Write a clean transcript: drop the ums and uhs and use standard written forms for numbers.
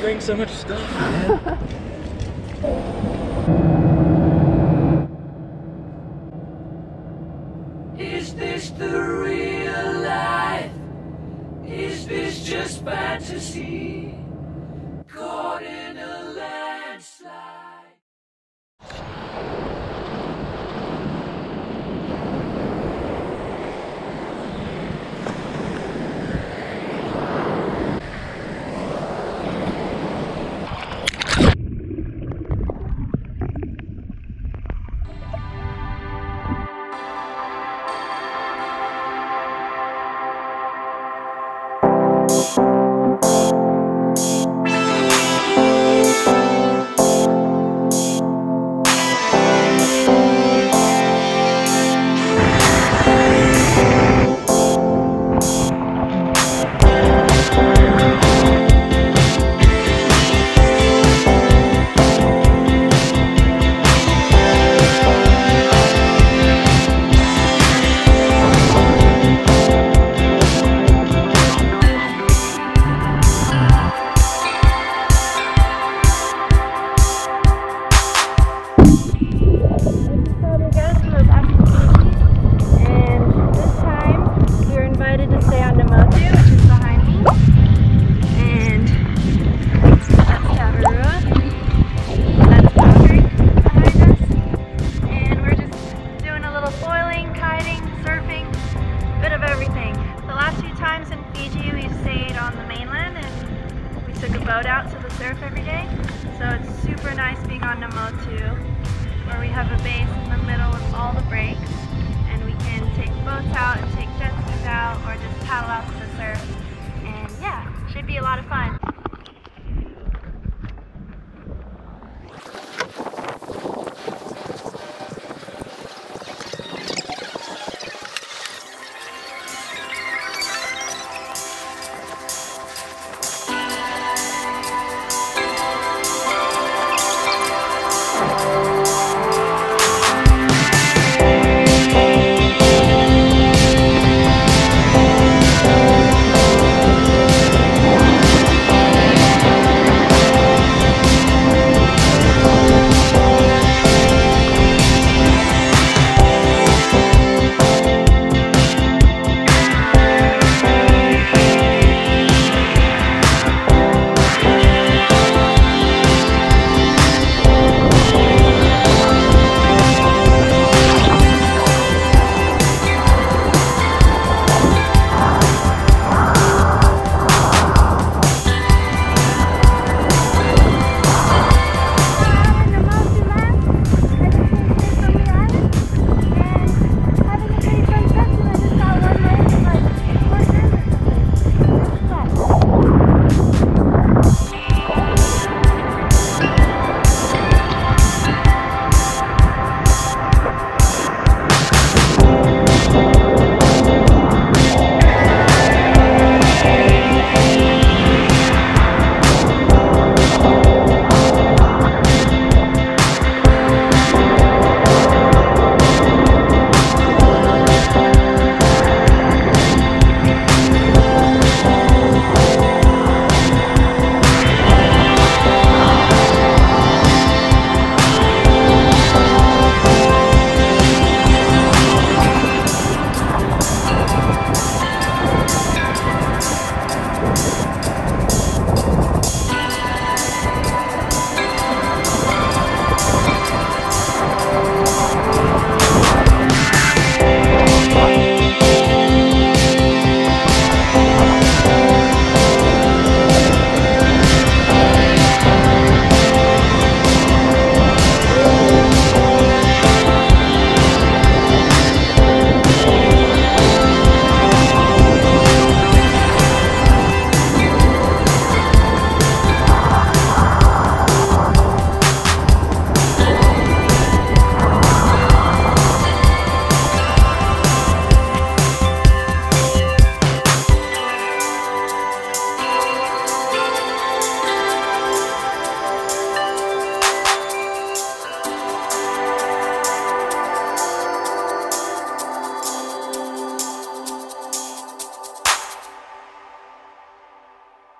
Doing so much stuff, man. Is this the real life? Is this just fantasy? Caught in a landslide. Out to the surf every day, so it's super nice being on Nomotu, where we have a base in the middle with all the breaks, and we can take boats out and take jet skis out or just paddle out to the surf, and yeah, should be a lot of fun.